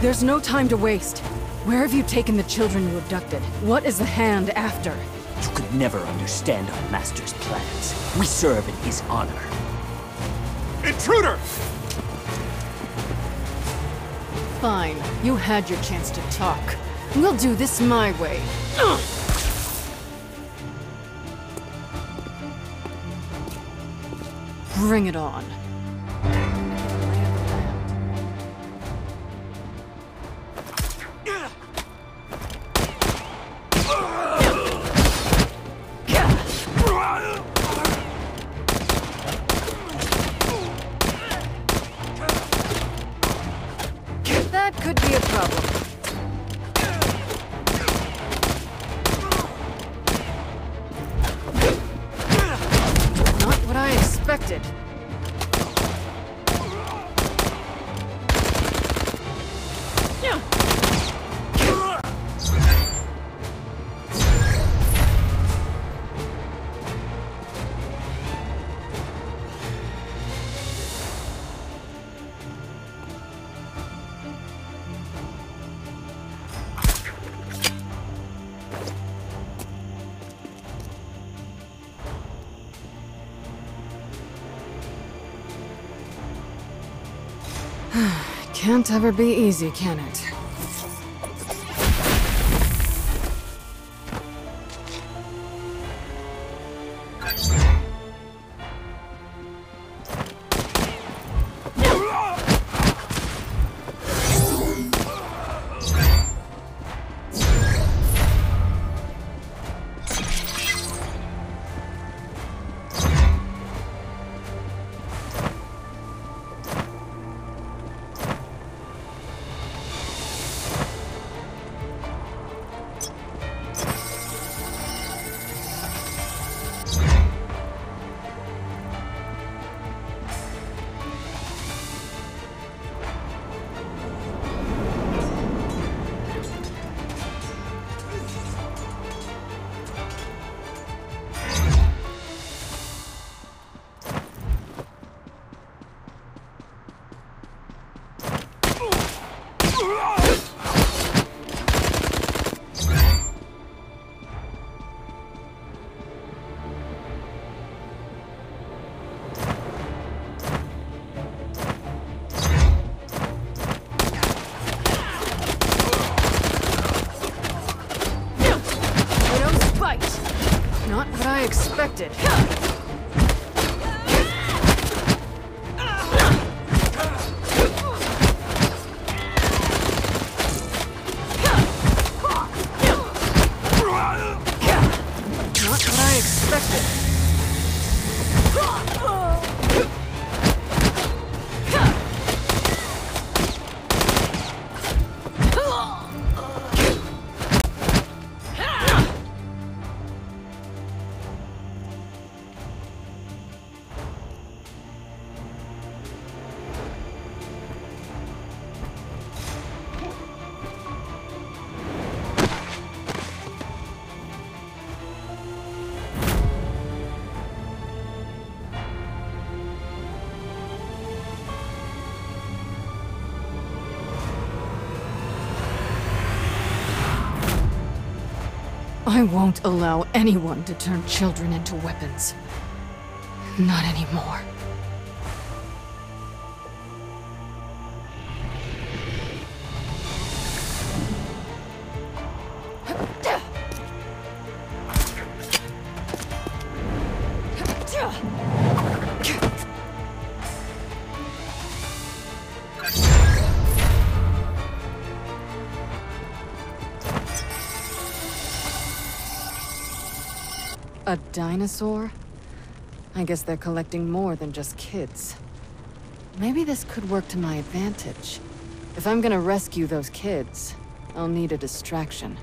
There's no time to waste. Where have you taken the children you abducted? What is the Hand after? You could never understand our master's plans. We serve in his honor. Intruder! Fine. You had your chance to talk. We'll do this my way. Bring it on. Can't ever be easy, can it? I won't allow anyone to turn children into weapons. Not anymore. A dinosaur? I guess they're collecting more than just kids. Maybe this could work to my advantage. If I'm gonna rescue those kids, I'll need a distraction.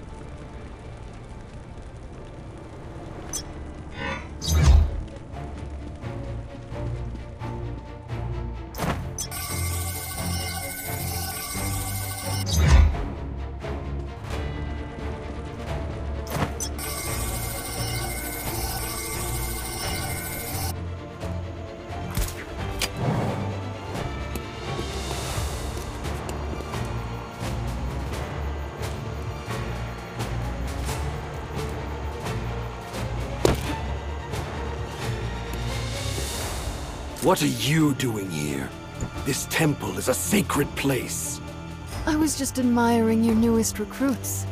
What are you doing here? This temple is a sacred place. I was just admiring your newest recruits,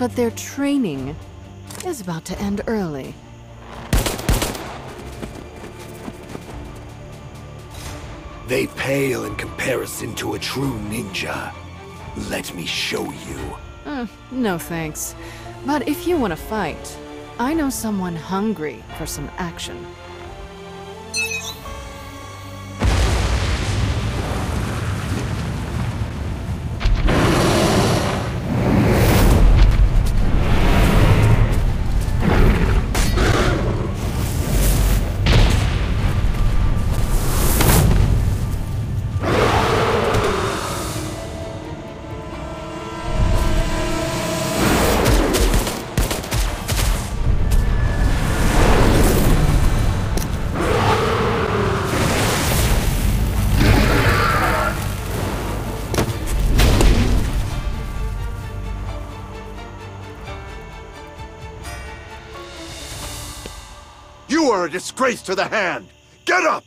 but their training is about to end early. They pale in comparison to a true ninja. Let me show you. No thanks. But if you want to fight, I know someone hungry for some action. You are a disgrace to the Hand! Get up!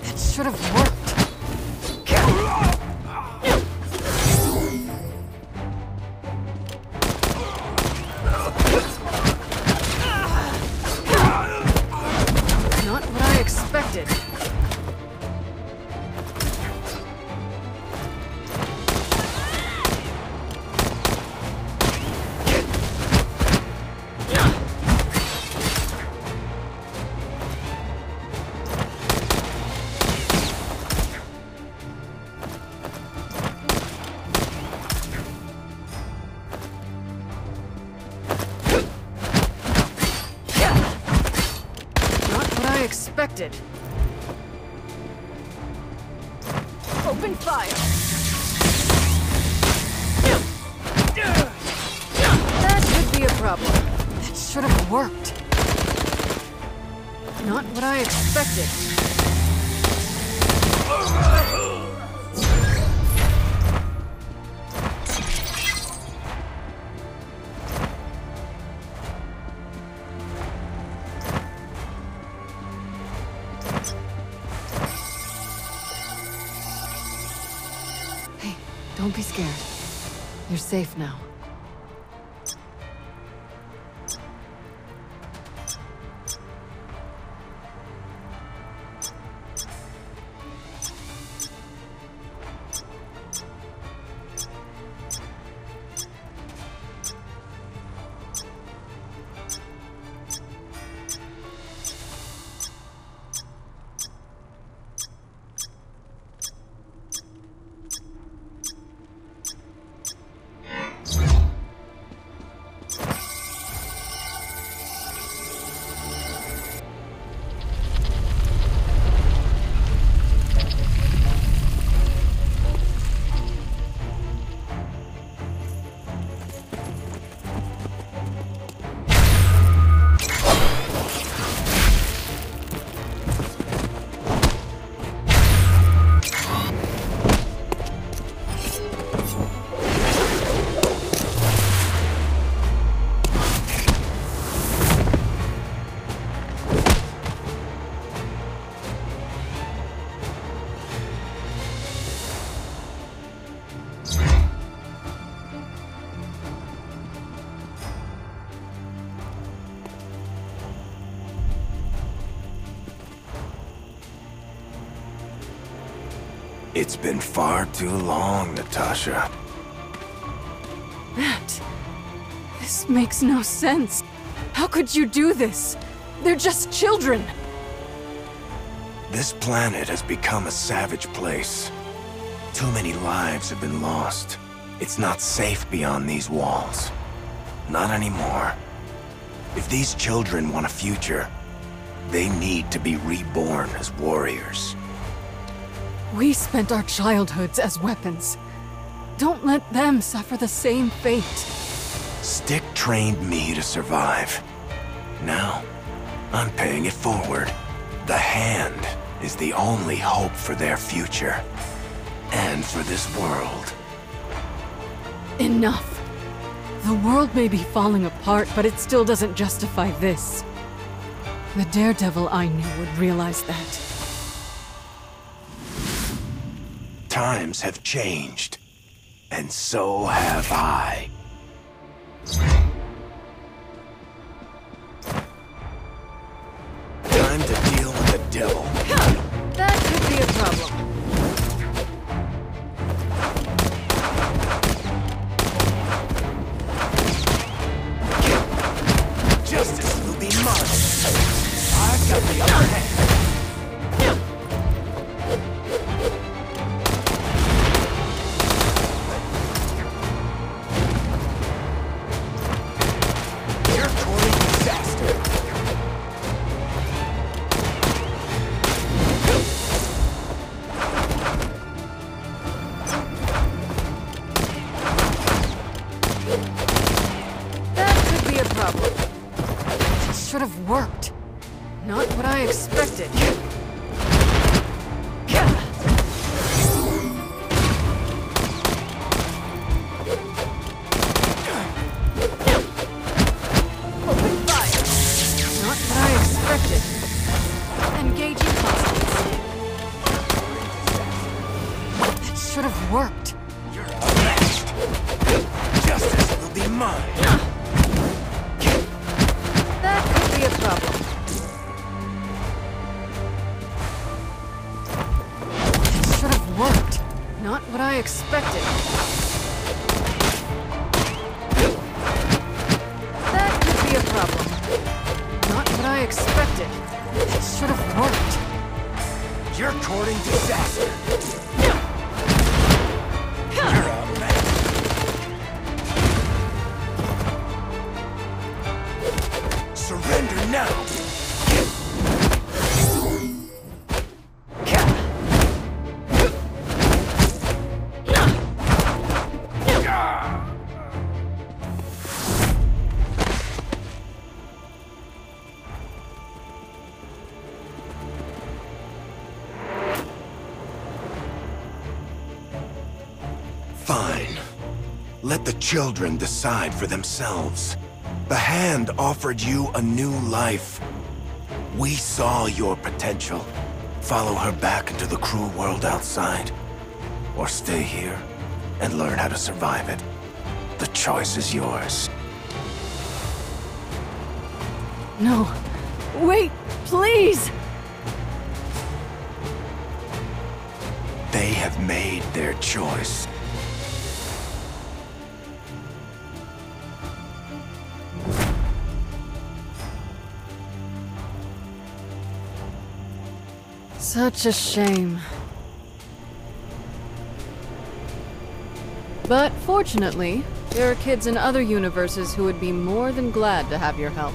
That should have expected. Open fire. That could be a problem. That should have worked. Not what I expected. Don't be scared. You're safe now. It's been far too long, Natasha. Matt, this makes no sense. How could you do this? They're just children. This planet has become a savage place. Too many lives have been lost. It's not safe beyond these walls. Not anymore. If these children want a future, they need to be reborn as warriors. We spent our childhoods as weapons. Don't let them suffer the same fate. Stick trained me to survive. Now, I'm paying it forward. The Hand. is the only hope for their future and for this world. Enough. The world may be falling apart, but it still doesn't justify this. The Daredevil I knew would realize that. Times have changed, and so have I. Time to deal with the devil. That could be a problem. Let the children decide for themselves. The Hand offered you a new life. We saw your potential. Follow her back into the cruel world outside, or stay here and learn how to survive it. The choice is yours. No. Wait, please! They have made their choice. Such a shame. But fortunately, there are kids in other universes who would be more than glad to have your help.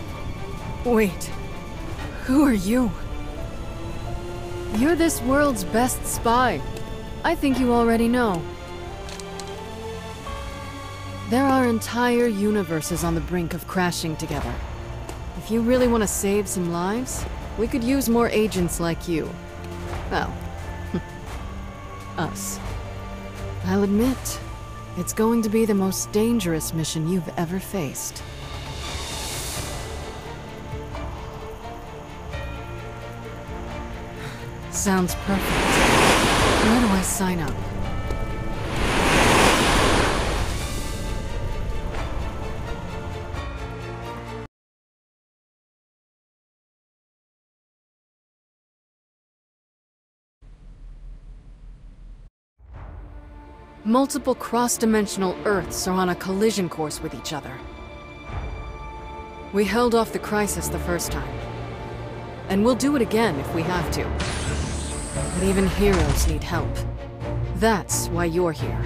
Wait, who are you? You're this world's best spy. I think you already know. There are entire universes on the brink of crashing together. If you really want to save some lives, we could use more agents like you. Well, us. I'll admit, it's going to be the most dangerous mission you've ever faced. Sounds perfect. Where do I sign up? Multiple cross-dimensional Earths are on a collision course with each other. We held off the crisis the first time. And we'll do it again if we have to. But even heroes need help. That's why you're here.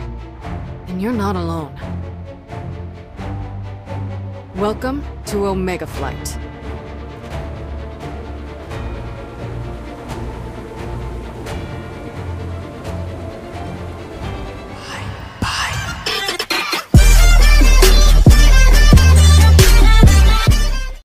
And you're not alone. Welcome to Omega Flight.